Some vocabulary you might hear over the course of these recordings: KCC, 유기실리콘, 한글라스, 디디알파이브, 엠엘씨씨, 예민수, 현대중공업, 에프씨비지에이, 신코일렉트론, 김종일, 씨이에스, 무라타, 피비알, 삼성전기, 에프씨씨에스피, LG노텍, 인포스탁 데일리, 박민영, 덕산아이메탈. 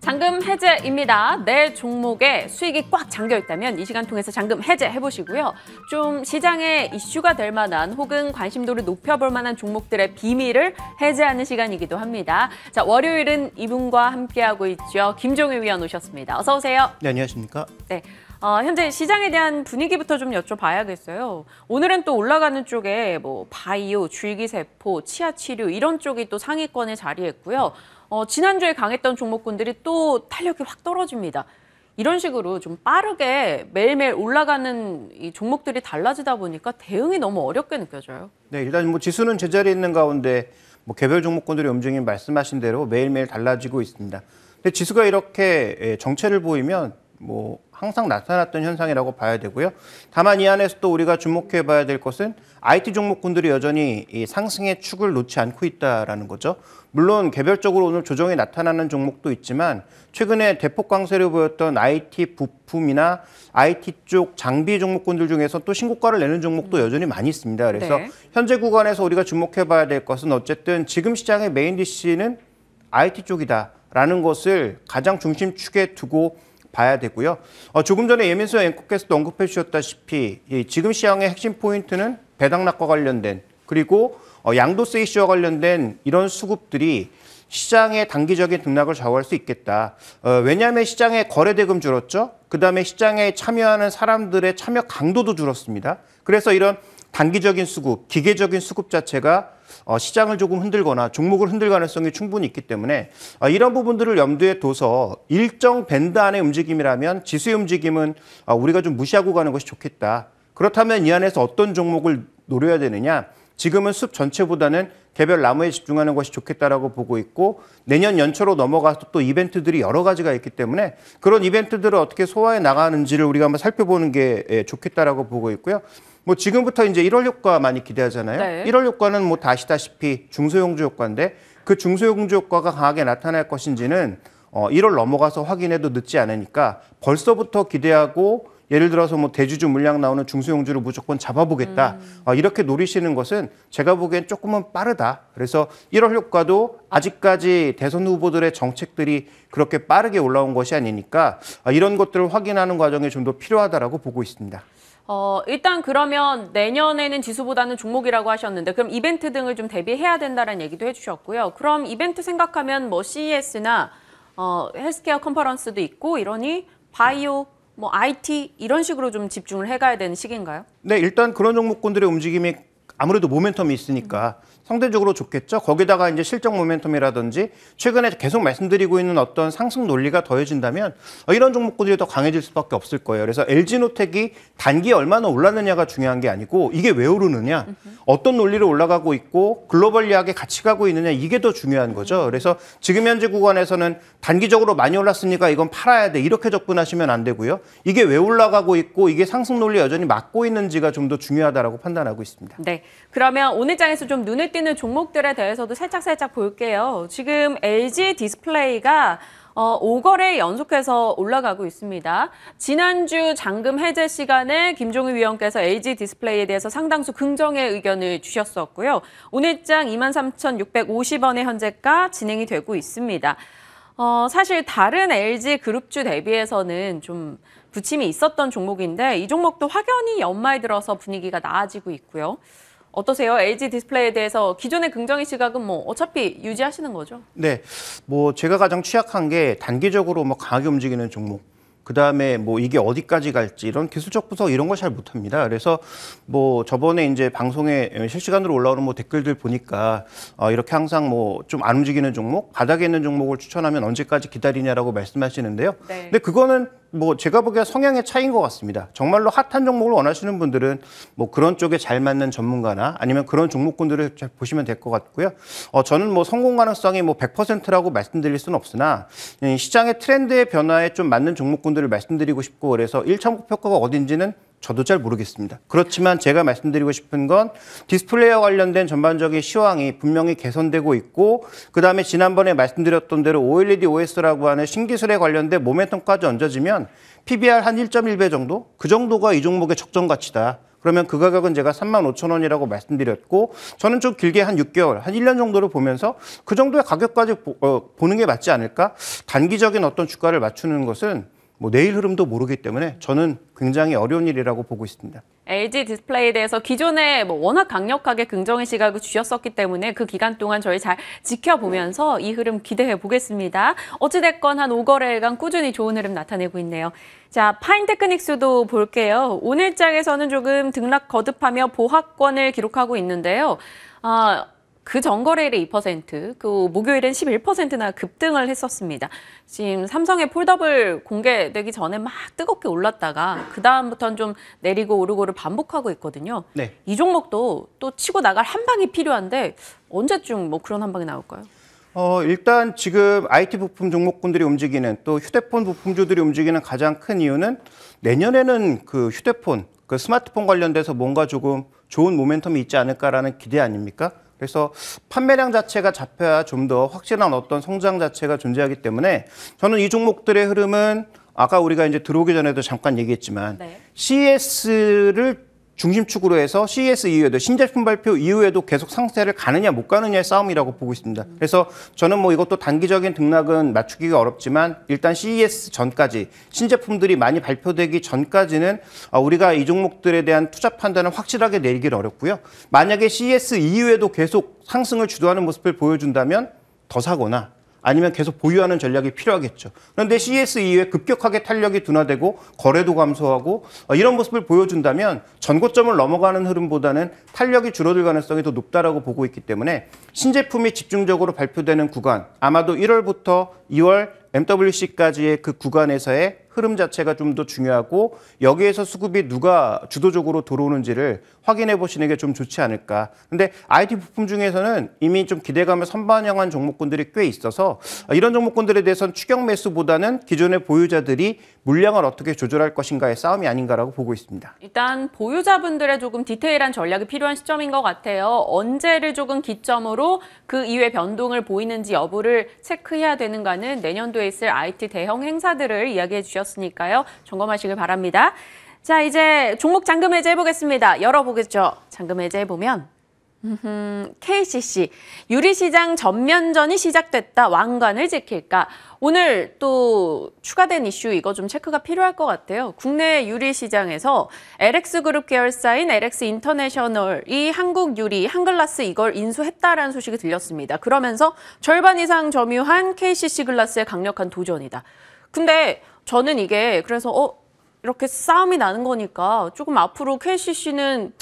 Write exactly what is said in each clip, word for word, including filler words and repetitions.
잔금 해제입니다. 내 종목에 수익이 꽉 잠겨있다면 이 시간 통해서 잔금 해제 해보시고요. 좀 시장에 이슈가 될 만한 혹은 관심도를 높여볼 만한 종목들의 비밀을 해제하는 시간이기도 합니다. 자, 월요일은 이분과 함께하고 있죠. 김종일 위원 오셨습니다. 어서 오세요. 네, 안녕하십니까. 네. 어, 현재 시장에 대한 분위기부터 좀 여쭤봐야겠어요. 오늘은 또 올라가는 쪽에 뭐 바이오, 줄기세포, 치아치료 이런 쪽이 또 상위권에 자리했고요. 어, 지난주에 강했던 종목군들이 또 탄력이 확 떨어집니다. 이런 식으로 좀 빠르게 매일매일 올라가는 이 종목들이 달라지다 보니까 대응이 너무 어렵게 느껴져요. 네, 일단 뭐 지수는 제자리에 있는 가운데 뭐 개별 종목군들의 움직임이 말씀하신 대로 매일매일 달라지고 있습니다. 근데 지수가 이렇게 정체를 보이면 뭐 항상 나타났던 현상이라고 봐야 되고요. 다만 이 안에서도 우리가 주목해 봐야 될 것은 아이티 종목군들이 여전히 이 상승의 축을 놓지 않고 있다라는 거죠. 물론 개별적으로 오늘 조정이 나타나는 종목도 있지만 최근에 대폭 강세를 보였던 아이티 부품이나 아이티 쪽 장비 종목군들 중에서 또 신고가를 내는 종목도 여전히 많이 있습니다. 그래서 네. 현재 구간에서 우리가 주목해 봐야 될 것은 어쨌든 지금 시장의 메인 디씨는 아이티 쪽이다라는 것을 가장 중심축에 두고 봐야 되고요. 어, 조금 전에 예민수 앵커께서도 언급해 주셨다시피 예, 지금 시장의 핵심 포인트는 배당락과 관련된 그리고 어, 양도세 이슈와 관련된 이런 수급들이 시장의 단기적인 등락을 좌우할 수 있겠다. 어, 왜냐하면 시장의 거래대금 줄었죠. 그다음에 시장에 참여하는 사람들의 참여 강도도 줄었습니다. 그래서 이런 단기적인 수급, 기계적인 수급 자체가 어, 시장을 조금 흔들거나 종목을 흔들 가능성이 충분히 있기 때문에 어, 이런 부분들을 염두에 둬서 일정 밴드 안의 움직임이라면 지수의 움직임은 어, 우리가 좀 무시하고 가는 것이 좋겠다. 그렇다면 이 안에서 어떤 종목을 노려야 되느냐. 지금은 숲 전체보다는 개별 나무에 집중하는 것이 좋겠다라고 보고 있고 내년 연초로 넘어가서 또 이벤트들이 여러 가지가 있기 때문에 그런 이벤트들을 어떻게 소화해 나가는지를 우리가 한번 살펴보는 게 좋겠다라고 보고 있고요. 뭐 지금부터 이제 일월 효과 많이 기대하잖아요. 네. 일월 효과는 뭐 다시다시피 중소형주 효과인데 그 중소형주 효과가 강하게 나타날 것인지는 어 일월 넘어가서 확인해도 늦지 않으니까 벌써부터 기대하고 예를 들어서 뭐 대주주 물량 나오는 중소형주를 무조건 잡아보겠다. 음. 어, 이렇게 노리시는 것은 제가 보기엔 조금은 빠르다. 그래서 일월 효과도 아직까지 대선 후보들의 정책들이 그렇게 빠르게 올라온 것이 아니니까 어, 이런 것들을 확인하는 과정이 좀 더 필요하다라고 보고 있습니다. 어, 일단 그러면 내년에는 지수보다는 종목이라고 하셨는데 그럼 이벤트 등을 좀 대비해야 된다는 얘기도 해주셨고요. 그럼 이벤트 생각하면 뭐 씨이에스나 어, 헬스케어 컨퍼런스도 있고 이러니 바이오 뭐 아이티 이런 식으로 좀 집중을 해가야 되는 시기인가요? 네, 일단 그런 종목군들의 움직임이 아무래도 모멘텀이 있으니까 상대적으로 좋겠죠. 거기다가 이제 실적 모멘텀이라든지 최근에 계속 말씀드리고 있는 어떤 상승 논리가 더해진다면 이런 종목군들이 더 강해질 수밖에 없을 거예요. 그래서 엘지노텍이 단기에 얼마나 올랐느냐가 중요한 게 아니고 이게 왜 오르느냐, 어떤 논리로 올라가고 있고 글로벌리하게 같이 가고 있느냐 이게 더 중요한 거죠. 그래서 지금 현재 구간에서는 단기적으로 많이 올랐으니까 이건 팔아야 돼 이렇게 접근하시면 안 되고요. 이게 왜 올라가고 있고 이게 상승 논리 여전히 막고 있는지가 좀 더 중요하다라고 판단하고 있습니다. 네. 그러면 오늘 장에서 좀 눈에 띄는 있는 종목들에 대해서도 살짝살짝 볼게요. 지금 엘지 디스플레이가 어, 오 거래 연속해서 올라가고 있습니다. 지난주 잔금 해제 시간에 김종일 위원께서 엘지 디스플레이에 대해서 상당수 긍정의 의견을 주셨었고요. 오늘장 이만 삼천육백오십 원의 현재가 진행이 되고 있습니다. 어, 사실 다른 엘지 그룹주 대비해서는 좀 부침이 있었던 종목인데 이 종목도 확연히 연말 들어서 분위기가 나아지고 있고요. 어떠세요? 엘지 디스플레이에 대해서 기존의 긍정의 시각은 뭐 어차피 유지하시는 거죠? 네, 뭐 제가 가장 취약한 게 단기적으로 뭐 강하게 움직이는 종목, 그 다음에 뭐 이게 어디까지 갈지 이런 기술적 분석 이런 걸 잘 못합니다. 그래서 뭐 저번에 이제 방송에 실시간으로 올라오는 뭐 댓글들 보니까 어 이렇게 항상 뭐 좀 안 움직이는 종목, 바닥에 있는 종목을 추천하면 언제까지 기다리냐라고 말씀하시는데요. 네. 근데 그거는 뭐 제가 보기에 성향의 차이인 것 같습니다. 정말로 핫한 종목을 원하시는 분들은 뭐 그런 쪽에 잘 맞는 전문가나 아니면 그런 종목군들을 잘 보시면 될 것 같고요. 어, 저는 뭐 성공 가능성이 뭐 백 퍼센트라고 말씀드릴 수는 없으나 시장의 트렌드의 변화에 좀 맞는 종목군들을 말씀드리고 싶고 그래서 일차 목표가가 어딘지는 저도 잘 모르겠습니다. 그렇지만 제가 말씀드리고 싶은 건 디스플레이와 관련된 전반적인 시황이 분명히 개선되고 있고 그다음에 지난번에 말씀드렸던 대로 오엘이디 오에스라고 하는 신기술에 관련된 모멘텀까지 얹어지면 피비알 한 일 점 일 배 정도? 그 정도가 이 종목의 적정 가치다. 그러면 그 가격은 제가 삼만 오천 원이라고 말씀드렸고, 저는 좀 길게 한 육 개월, 한 일 년 정도를 보면서 그 정도의 가격까지 보, 어, 보는 게 맞지 않을까? 단기적인 어떤 주가를 맞추는 것은 뭐 내일 흐름도 모르기 때문에 저는 굉장히 어려운 일이라고 보고 있습니다. 엘지 디스플레이에 대해서 기존에 뭐 워낙 강력하게 긍정의 시각을 주셨었기 때문에 그 기간 동안 저희 잘 지켜보면서 이 흐름 기대해 보겠습니다. 어찌됐건 한 오 거래일간 꾸준히 좋은 흐름 나타내고 있네요. 자, 파인테크닉스도 볼게요. 오늘장에서는 조금 등락 거듭하며 보합권을 기록하고 있는데요. 아... 그 전거래일에 이 퍼센트, 그 목요일엔 십일 퍼센트나 급등을 했었습니다. 지금 삼성의 폴더블 공개되기 전에 막 뜨겁게 올랐다가 그 다음부터는 좀 내리고 오르고를 반복하고 있거든요. 네. 이 종목도 또 치고 나갈 한 방이 필요한데 언제쯤 뭐 그런 한 방이 나올까요? 어, 일단 지금 아이티 부품 종목군들이 움직이는, 또 휴대폰 부품주들이 움직이는 가장 큰 이유는 내년에는 그 휴대폰, 그 스마트폰 관련돼서 뭔가 조금 좋은 모멘텀이 있지 않을까라는 기대 아닙니까? 그래서 판매량 자체가 잡혀야 좀 더 확실한 어떤 성장 자체가 존재하기 때문에 저는 이 종목들의 흐름은 아까 우리가 이제 들어오기 전에도 잠깐 얘기했지만 네. 씨이에스를 중심축으로 해서 씨이에스 이후에도 신제품 발표 이후에도 계속 상세를 가느냐 못 가느냐의 싸움이라고 보고 있습니다. 그래서 저는 뭐 이것도 단기적인 등락은 맞추기가 어렵지만 일단 씨이에스 전까지 신제품들이 많이 발표되기 전까지는 우리가 이 종목들에 대한 투자 판단을 확실하게 내리긴 어렵고요. 만약에 씨이에스 이후에도 계속 상승을 주도하는 모습을 보여준다면 더 사거나 아니면 계속 보유하는 전략이 필요하겠죠. 그런데 씨이에스 이후에 급격하게 탄력이 둔화되고 거래도 감소하고 이런 모습을 보여준다면 전고점을 넘어가는 흐름보다는 탄력이 줄어들 가능성이 더 높다라고 보고 있기 때문에 신제품이 집중적으로 발표되는 구간, 아마도 일월부터 이월 엠더블유씨까지의 그 구간에서의 흐름 자체가 좀 더 중요하고 여기에서 수급이 누가 주도적으로 들어오는지를 확인해 보시는 게 좀 좋지 않을까. 근데 아이티 부품 중에서는 이미 좀 기대감을 선반영한 종목군들이 꽤 있어서 이런 종목군들에 대해서는 추격 매수보다는 기존의 보유자들이 물량을 어떻게 조절할 것인가의 싸움이 아닌가라고 보고 있습니다. 일단 보유자분들의 조금 디테일한 전략이 필요한 시점인 것 같아요. 언제를 조금 기점으로 그 이후의 변동을 보이는지 여부를 체크해야 되는가는 내년도에 있을 아이티 대형 행사들을 이야기해 주셨습니다. 니까요. 점검하시길 바랍니다. 자, 이제 종목 잔금 해제해 보겠습니다. 열어보겠죠. 잔금 해제해 보면 음흠, 케이씨씨 유리시장 전면전이 시작됐다. 왕관을 지킬까? 오늘 또 추가된 이슈 이거 좀 체크가 필요할 것 같아요. 국내 유리시장에서 엘엑스그룹 계열사인 엘엑스인터내셔널이 한국 유리, 한글라스 이걸 인수했다라는 소식이 들렸습니다. 그러면서 절반 이상 점유한 케이씨씨 글라스의 강력한 도전이다. 근데 저는 이게 그래서 어 이렇게 싸움이 나는 거니까 조금 앞으로 케이씨씨는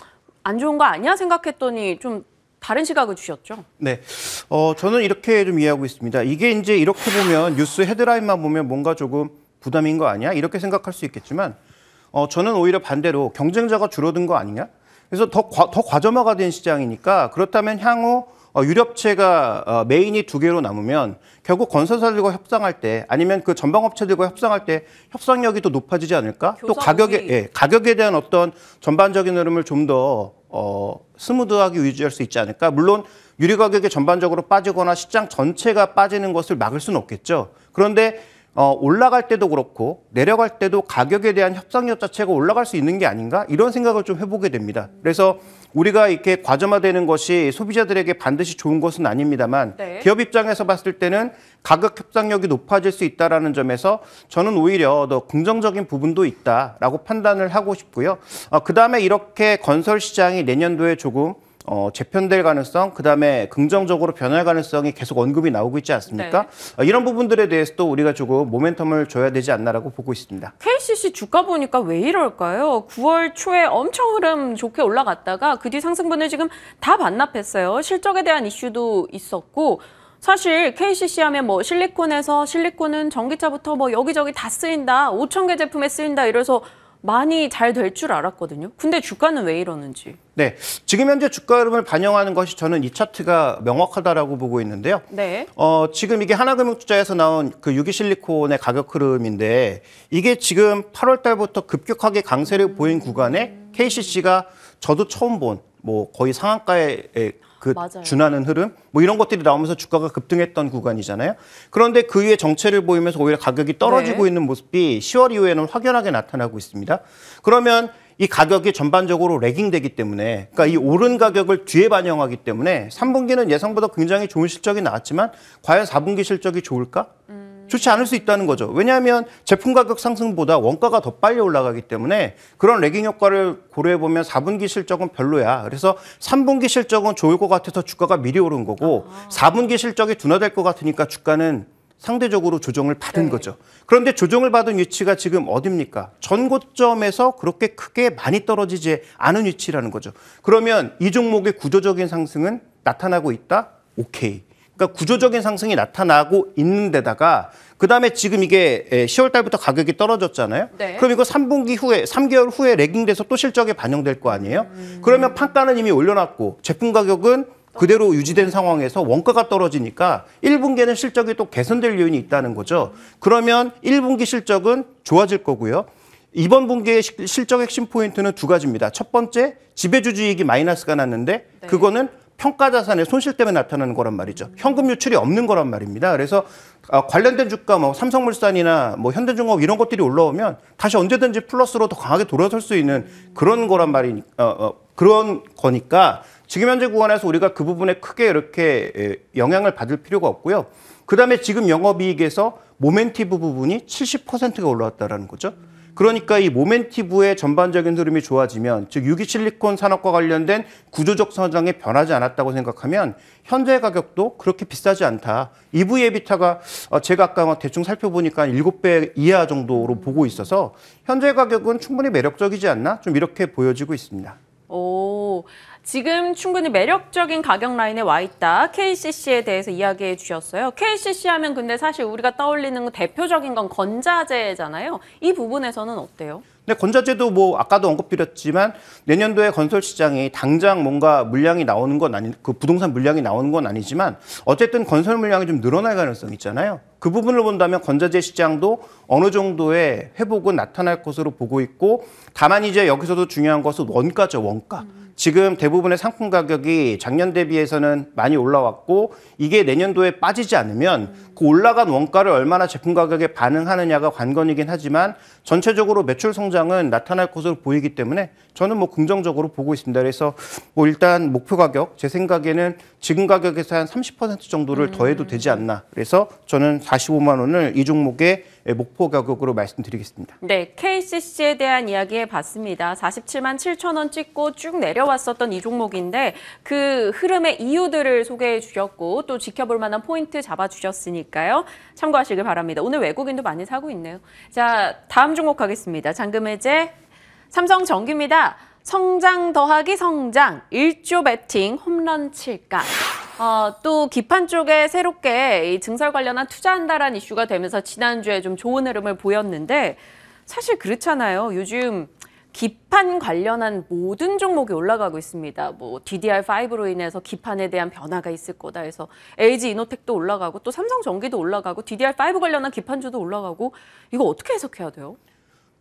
안 좋은 거 아니야 생각했더니 좀 다른 시각을 주셨죠? 네, 어 저는 이렇게 좀 이해하고 있습니다. 이게 이제 이렇게 보면 뉴스 헤드라인만 보면 뭔가 조금 부담인 거 아니야? 이렇게 생각할 수 있겠지만 어 저는 오히려 반대로 경쟁자가 줄어든 거 아니냐? 그래서 더, 과, 더 과점화가 된 시장이니까 그렇다면 향후 어, 유력체가 어, 메인이 두 개로 남으면 결국 건설사들과 협상할 때 아니면 그 전방업체들과 협상할 때 협상력이 더 높아지지 않을까? 또 가격에, 예, 가격에 대한 어떤 전반적인 흐름을 좀 더 어, 스무드하게 유지할 수 있지 않을까? 물론 유리 가격이 전반적으로 빠지거나 시장 전체가 빠지는 것을 막을 수는 없겠죠. 그런데 어, 올라갈 때도 그렇고 내려갈 때도 가격에 대한 협상력 자체가 올라갈 수 있는 게 아닌가? 이런 생각을 좀 해보게 됩니다. 그래서 우리가 이렇게 과점화되는 것이 소비자들에게 반드시 좋은 것은 아닙니다만 네. 기업 입장에서 봤을 때는 가격 협상력이 높아질 수 있다는 점에서 저는 오히려 더 긍정적인 부분도 있다라고 판단을 하고 싶고요. 어, 그다음에 이렇게 건설 시장이 내년도에 조금 어, 재편될 가능성, 그다음에 긍정적으로 변할 가능성이 계속 언급이 나오고 있지 않습니까? 네. 어, 이런 부분들에 대해서도 우리가 조금 모멘텀을 줘야 되지 않나라고 보고 있습니다. 케이씨씨 주가 보니까 왜 이럴까요? 구월 초에 엄청 흐름 좋게 올라갔다가 그 뒤 상승분을 지금 다 반납했어요. 실적에 대한 이슈도 있었고 사실 케이씨씨 하면 뭐 실리콘에서 실리콘은 전기차부터 뭐 여기저기 다 쓰인다, 오천 개 제품에 쓰인다 이래서 많이 잘 될 줄 알았거든요. 근데 주가는 왜 이러는지. 네, 지금 현재 주가 흐름을 반영하는 것이 저는 이 차트가 명확하다라고 보고 있는데요. 네. 어, 지금 이게 하나금융투자에서 나온 그 유기실리콘의 가격 흐름인데 이게 지금 팔월 달부터 급격하게 강세를 보인 구간에 케이씨씨가 저도 처음 본 뭐 거의 상한가에 그 맞아요. 준하는 흐름 뭐 이런 것들이 나오면서 주가가 급등했던 구간이잖아요. 그런데 그 위에 정체를 보이면서 오히려 가격이 떨어지고 네. 있는 모습이 시월 이후에는 확연하게 나타나고 있습니다. 그러면 이 가격이 전반적으로 레깅되기 때문에, 그러니까 이 오른 가격을 뒤에 반영하기 때문에 삼 분기는 예상보다 굉장히 좋은 실적이 나왔지만 과연 사 분기 실적이 좋을까? 음... 좋지 않을 수 있다는 거죠. 왜냐하면 제품 가격 상승보다 원가가 더 빨리 올라가기 때문에 그런 레깅 효과를 고려해보면 사 분기 실적은 별로야. 그래서 삼 분기 실적은 좋을 것 같아서 주가가 미리 오른 거고, 아... 사 분기 실적이 둔화될 것 같으니까 주가는 상대적으로 조정을 받은 네. 거죠. 그런데 조정을 받은 위치가 지금 어딥니까? 전고점에서 그렇게 크게 많이 떨어지지 않은 위치라는 거죠. 그러면 이 종목의 구조적인 상승은 나타나고 있다? 오케이. 그러니까 구조적인 상승이 나타나고 있는 데다가 그다음에 지금 이게 시월 달부터 가격이 떨어졌잖아요. 네. 그럼 이거 삼 분기 후에, 삼 개월 후에 레깅돼서 또 실적에 반영될 거 아니에요? 음. 그러면 판가는 이미 올려놨고 제품 가격은 그대로 유지된 상황에서 원가가 떨어지니까 일 분기에는 실적이 또 개선될 요인이 있다는 거죠. 그러면 일 분기 실적은 좋아질 거고요. 이번 분기의 실적 핵심 포인트는 두 가지입니다. 첫 번째, 지배주주이익이 마이너스가 났는데 네. 그거는 평가 자산의 손실 때문에 나타나는 거란 말이죠. 현금 유출이 없는 거란 말입니다. 그래서 관련된 주가 뭐 삼성물산이나 뭐 현대중공업 이런 것들이 올라오면 다시 언제든지 플러스로 더 강하게 돌아설 수 있는 그런 거란 말이 어, 어, 그런 거니까 지금 현재 구간에서 우리가 그 부분에 크게 이렇게 영향을 받을 필요가 없고요. 그다음에 지금 영업이익에서 모멘티브 부분이 칠십 퍼센트가 올라왔다라는 거죠. 그러니까 이 모멘티브의 전반적인 흐름이 좋아지면, 즉 유기실리콘 산업과 관련된 구조적 성장이 변하지 않았다고 생각하면 현재 가격도 그렇게 비싸지 않다. 이브이 에비타가 제가 아까 대충 살펴보니까 일곱 배 이하 정도로 보고 있어서 현재 가격은 충분히 매력적이지 않나? 좀 이렇게 보여지고 있습니다. 오, 지금 충분히 매력적인 가격 라인에 와 있다. 케이씨씨에 대해서 이야기해 주셨어요. 케이씨씨 하면 근데 사실 우리가 떠올리는 대표적인 건 건자재잖아요. 이 부분에서는 어때요? 네, 건자재도 뭐 아까도 언급드렸지만 내년도에 건설 시장이 당장 뭔가 물량이 나오는 건 아니, 그 부동산 물량이 나오는 건 아니지만 어쨌든 건설 물량이 좀 늘어날 가능성이 있잖아요. 그 부분을 본다면 건자재 시장도 어느 정도의 회복은 나타날 것으로 보고 있고, 다만 이제 여기서도 중요한 것은 원가죠, 원가. 음. 지금 대부분의 상품 가격이 작년 대비해서는 많이 올라왔고 이게 내년도에 빠지지 않으면 그 올라간 원가를 얼마나 제품 가격에 반응하느냐가 관건이긴 하지만 전체적으로 매출 성장은 나타날 것으로 보이기 때문에 저는 뭐 긍정적으로 보고 있습니다. 그래서 뭐 일단 목표 가격, 제 생각에는 지금 가격에서 한 삼십 퍼센트 정도를 더해도 되지 않나. 그래서 저는 사십오만 원을 이 종목에 목표 가격으로 말씀드리겠습니다. 네, 케이씨씨에 대한 이야기 해봤습니다. 사십칠만 칠천 원 찍고 쭉 내려왔었던 이 종목인데 그 흐름의 이유들을 소개해 주셨고 또 지켜볼 만한 포인트 잡아주셨으니까요. 참고하시길 바랍니다. 오늘 외국인도 많이 사고 있네요. 자, 다음 종목 가겠습니다. 잔금해제 삼성전기입니다. 성장 더하기 성장, 일조 배팅 홈런 칠까? 어, 또 기판 쪽에 새롭게 이 증설 관련한 투자한다라는 이슈가 되면서 지난주에 좀 좋은 흐름을 보였는데 사실 그렇잖아요. 요즘 기판 관련한 모든 종목이 올라가고 있습니다. 뭐 디디알파이브로 인해서 기판에 대한 변화가 있을 거다 해서 엘지이노텍도 올라가고 또 삼성전기도 올라가고 디디알파이브 관련한 기판주도 올라가고, 이거 어떻게 해석해야 돼요?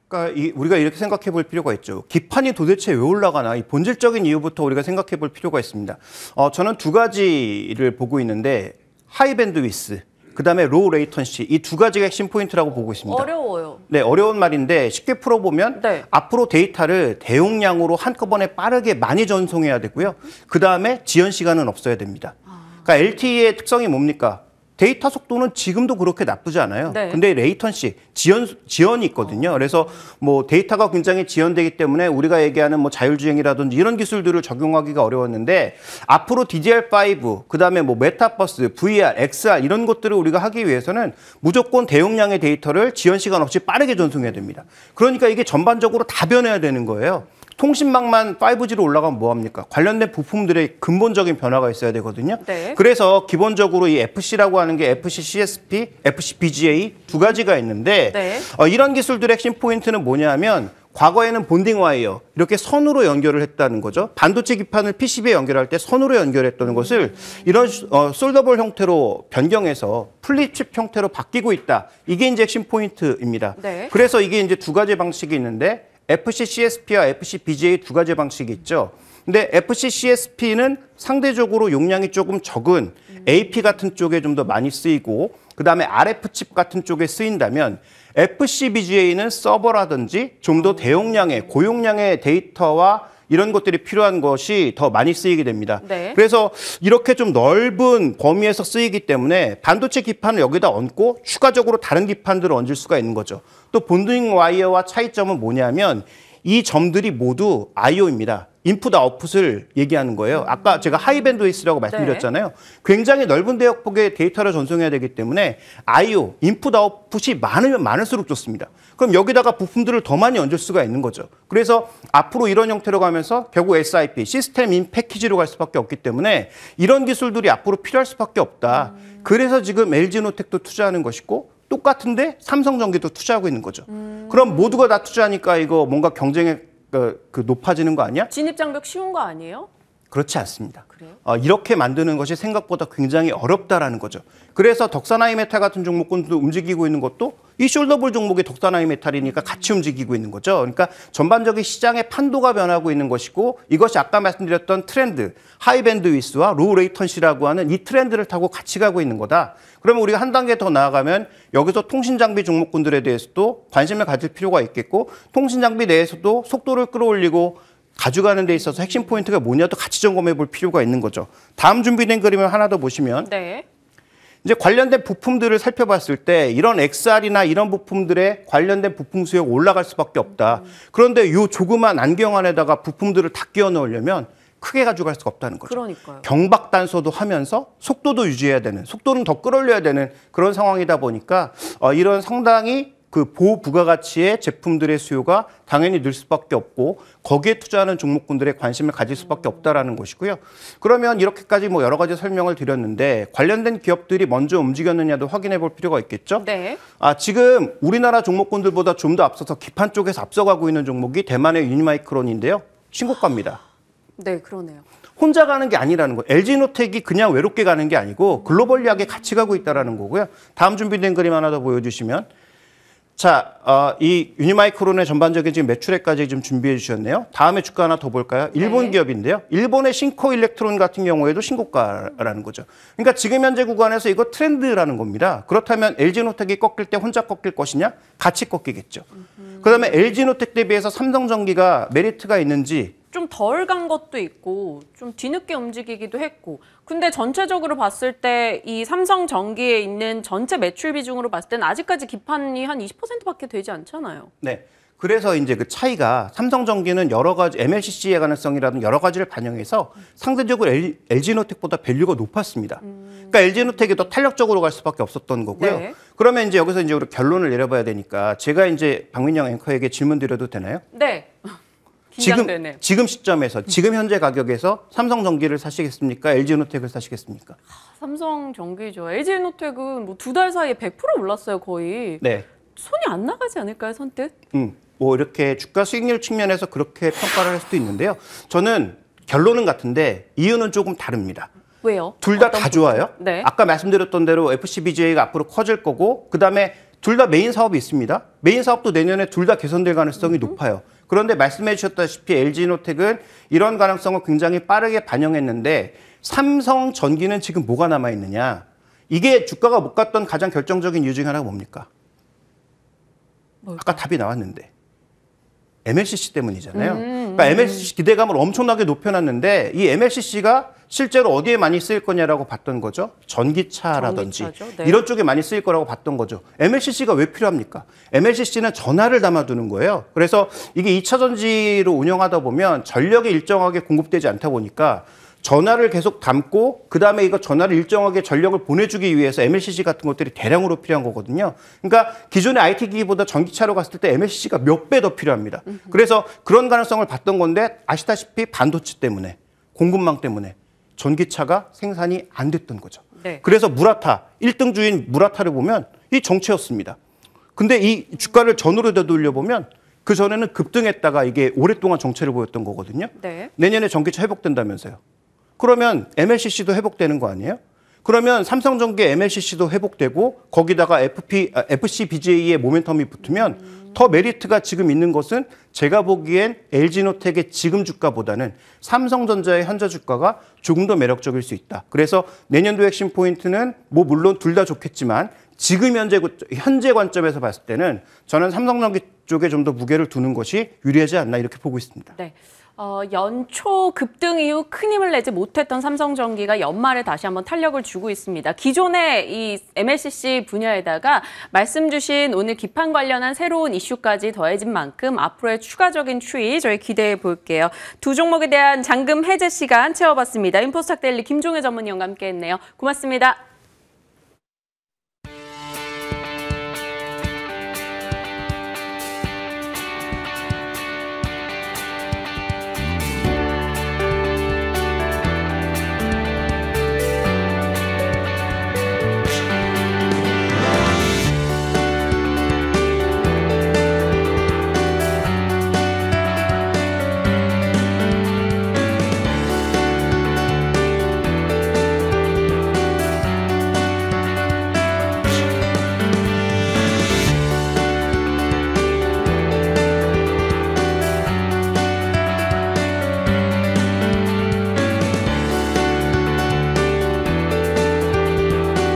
그러니까 이, 우리가 이렇게 생각해 볼 필요가 있죠. 기판이 도대체 왜 올라가나? 이 본질적인 이유부터 우리가 생각해 볼 필요가 있습니다. 어, 저는 두 가지를 보고 있는데 하이 밴드위스, 그다음에 로우 레이턴시, 이 두 가지가 핵심 포인트라고 보고 있습니다. 어려워요. 네, 어려운 말인데 쉽게 풀어보면 네. 앞으로 데이터를 대용량으로 한꺼번에 빠르게 많이 전송해야 되고요. 그다음에 지연 시간은 없어야 됩니다. 그러니까 엘티이의 특성이 뭡니까? 데이터 속도는 지금도 그렇게 나쁘지 않아요. 네. 근데 레이턴시, 지연, 지연이 있거든요. 그래서 뭐 데이터가 굉장히 지연되기 때문에 우리가 얘기하는 뭐 자율주행이라든지 이런 기술들을 적용하기가 어려웠는데 앞으로 디디알파이브, 그 다음에 뭐 메타버스, 브이알, 엑스알 이런 것들을 우리가 하기 위해서는 무조건 대용량의 데이터를 지연 시간 없이 빠르게 전송해야 됩니다. 그러니까 이게 전반적으로 다 변해야 되는 거예요. 통신망만 파이브지로 올라가면 뭐합니까? 관련된 부품들의 근본적인 변화가 있어야 되거든요. 네. 그래서 기본적으로 이 에프씨라고 하는 게 에프씨 씨에스피, 에프씨 비지에이 두 가지가 있는데 네. 어, 이런 기술들의 핵심 포인트는 뭐냐 하면 과거에는 본딩 와이어, 이렇게 선으로 연결을 했다는 거죠. 반도체 기판을 피시비에 연결할 때 선으로 연결했던 것을 이런 어, 솔더볼 형태로 변경해서 플립칩 형태로 바뀌고 있다. 이게 이제 핵심 포인트입니다. 네. 그래서 이게 이제 두 가지 방식이 있는데 에프씨 씨에스피와 에프씨 비지에이 두 가지 방식이 있죠. 근데 에프씨 씨에스피는 상대적으로 용량이 조금 적은 에이피 같은 쪽에 좀 더 많이 쓰이고, 그 다음에 알에프 칩 같은 쪽에 쓰인다면 에프씨비지에이는 서버라든지 좀 더 대용량의, 고용량의 데이터와 이런 것들이 필요한 것이 더 많이 쓰이게 됩니다. 네. 그래서 이렇게 좀 넓은 범위에서 쓰이기 때문에 반도체 기판을 여기다 얹고 추가적으로 다른 기판들을 얹을 수가 있는 거죠. 또 본딩 와이어와 차이점은 뭐냐면 이 점들이 모두 아이오입니다. 인풋 아웃풋을 얘기하는 거예요. 아까 제가 하이밴드위스라고 말씀드렸잖아요. 네. 굉장히 넓은 대역폭의 데이터를 전송해야 되기 때문에 아이오, 인풋 아웃풋이 많으면 많을수록 좋습니다. 그럼 여기다가 부품들을 더 많이 얹을 수가 있는 거죠. 그래서 앞으로 이런 형태로 가면서 결국 에스아이피, 시스템 인 패키지로 갈 수밖에 없기 때문에 이런 기술들이 앞으로 필요할 수밖에 없다. 음. 그래서 지금 엘지노텍도 투자하는 것이고 똑같은데 삼성전기도 투자하고 있는 거죠. 음. 그럼 모두가 다 투자하니까 이거 뭔가 경쟁의 그, 그 높아지는 거 아니야? 진입 장벽 쉬운 거 아니에요? 그렇지 않습니다. 그래요? 어, 이렇게 만드는 것이 생각보다 굉장히 어렵다라는 거죠. 그래서 덕산아이메탈 같은 종목군도 움직이고 있는 것도 이 숄더볼 종목이 덕산아이메탈이니까 같이 움직이고 있는 거죠. 그러니까 전반적인 시장의 판도가 변하고 있는 것이고 이것이 아까 말씀드렸던 트렌드, 하이밴드위스와 로우 레이턴시라고 하는 이 트렌드를 타고 같이 가고 있는 거다. 그러면 우리가 한 단계 더 나아가면 여기서 통신장비 종목군들에 대해서도 관심을 가질 필요가 있겠고 통신장비 내에서도 속도를 끌어올리고 가져가는 데 있어서 핵심 포인트가 뭐냐도 같이 점검해 볼 필요가 있는 거죠. 다음 준비된 그림을 하나 더 보시면 네. 이제 관련된 부품들을 살펴봤을 때 이런 엑스알이나 이런 부품들의 관련된 부품 수요가 올라갈 수밖에 없다. 음. 그런데 이 조그만 안경 안에다가 부품들을 다 끼워 넣으려면 크게 가져갈 수가 없다는 거죠. 그러니까요. 경박 단서도 하면서 속도도 유지해야 되는, 속도는 더 끌어올려야 되는 그런 상황이다 보니까 어, 이런 상당히 그 보호 부가가치의 제품들의 수요가 당연히 늘 수밖에 없고 거기에 투자하는 종목군들의 관심을 가질 수밖에 없다라는 것이고요. 그러면 이렇게까지 뭐 여러 가지 설명을 드렸는데 관련된 기업들이 먼저 움직였느냐도 확인해 볼 필요가 있겠죠. 네. 아, 지금 우리나라 종목군들보다 좀 더 앞서서 기판 쪽에서 앞서가고 있는 종목이 대만의 유니마이크론인데요. 신고가입니다. 네, 그러네요. 혼자 가는 게 아니라는 거예요. 엘지노텍이 그냥 외롭게 가는 게 아니고 글로벌리하게 같이 가고 있다는 거고요. 다음 준비된 그림 하나 더 보여주시면 자, 어, 이 유니마이크론의 전반적인 지금 매출액까지 좀 준비해 주셨네요. 다음에 주가 하나 더 볼까요? 일본 네. 기업인데요. 일본의 신코일렉트론 같은 경우에도 신고가라는 거죠. 그러니까 지금 현재 구간에서 이거 트렌드라는 겁니다. 그렇다면 엘지노텍이 꺾일 때 혼자 꺾일 것이냐? 같이 꺾이겠죠. 음흠. 그다음에 엘지노텍 대비해서 삼성전기가 메리트가 있는지 좀 덜 간 것도 있고 좀 뒤늦게 움직이기도 했고 근데 전체적으로 봤을 때 이 삼성전기에 있는 전체 매출 비중으로 봤을 때는 아직까지 기판이 한 이십 퍼센트밖에 되지 않잖아요. 네. 그래서 이제 그 차이가 삼성전기는 여러 가지 엠엘씨씨의 가능성이라든 여러 가지를 반영해서 상대적으로 엘지노텍보다 밸류가 높았습니다. 음. 그러니까 엘지노텍이 더 탄력적으로 갈 수밖에 없었던 거고요. 네. 그러면 이제 여기서 이제 우리 결론을 내려봐야 되니까 제가 이제 박민영 앵커에게 질문 드려도 되나요? 네. 긴장되네요. 지금, 지금 시점에서, 지금 현재 가격에서 삼성전기를 사시겠습니까? 엘지노텍을 사시겠습니까? 아, 삼성전기죠. 엘지노텍은 뭐 두 달 사이에 백 퍼센트 올랐어요, 거의. 네. 손이 안 나가지 않을까요, 선뜻? 음, 뭐 이렇게 주가 수익률 측면에서 그렇게 평가를 할 수도 있는데요. 저는 결론은 같은데 이유는 조금 다릅니다. 왜요? 둘 다 다 좋아요. 네. 아까 말씀드렸던 대로 에프씨비지에이가 앞으로 커질 거고 그다음에 둘 다 메인 사업이 있습니다. 메인 사업도 내년에 둘 다 개선될 가능성이 음. 높아요. 그런데 말씀해 주셨다시피 엘지노텍은 이런 가능성을 굉장히 빠르게 반영했는데 삼성전기는 지금 뭐가 남아있느냐. 이게 주가가 못 갔던 가장 결정적인 이유 중에 하나가 뭡니까? 뭘까? 아까 답이 나왔는데. 엠엘씨씨 때문이잖아요. 음, 음. 그러니까 엠엘씨씨 기대감을 엄청나게 높여놨는데 이 엠엘씨씨가 실제로 어디에 많이 쓰일 거냐라고 봤던 거죠. 전기차라든지 네. 이런 쪽에 많이 쓰일 거라고 봤던 거죠. 엠엘씨씨가 왜 필요합니까? 엠엘씨씨는 전하를 담아두는 거예요. 그래서 이게 이차 전지로 운영하다 보면 전력이 일정하게 공급되지 않다 보니까 전하를 계속 담고 그다음에 이거 전하를 일정하게 전력을 보내주기 위해서 엠엘씨씨 같은 것들이 대량으로 필요한 거거든요. 그러니까 기존의 아이티 기기보다 전기차로 갔을 때 엠엘씨씨가 몇 배 더 필요합니다. 그래서 그런 가능성을 봤던 건데 아시다시피 반도체 때문에, 공급망 때문에 전기차가 생산이 안 됐던 거죠. 네. 그래서 무라타, 일 등 주인 무라타를 보면 이 정체였습니다. 근데 이 주가를 전후로 되돌려보면 그 전에는 급등했다가 이게 오랫동안 정체를 보였던 거거든요. 네. 내년에 전기차 회복된다면서요. 그러면 엠엘씨씨도 회복되는 거 아니에요? 그러면 삼성전기 엠엘씨씨도 회복되고 거기다가 에프씨비지에이의 모멘텀이 붙으면 음. 더 메리트가 지금 있는 것은 제가 보기엔 엘지노텍의 지금 주가보다는 삼성전자의 현재 주가가 조금 더 매력적일 수 있다. 그래서 내년도 핵심 포인트는 뭐 물론 둘 다 좋겠지만 지금 현재, 현재 관점에서 봤을 때는 저는 삼성전기 쪽에 좀 더 무게를 두는 것이 유리하지 않나 이렇게 보고 있습니다. 네. 어, 연초 급등 이후 큰 힘을 내지 못했던 삼성전기가 연말에 다시 한번 탄력을 주고 있습니다. 기존의 이 엠엘씨씨 분야에다가 말씀 주신 오늘 기판 관련한 새로운 이슈까지 더해진 만큼 앞으로의 추가적인 추이 저희 기대해 볼게요. 두 종목에 대한 잔금 해제 시간 채워봤습니다. 인포스탁 데일리 김종일 전문위원과 함께했네요. 고맙습니다.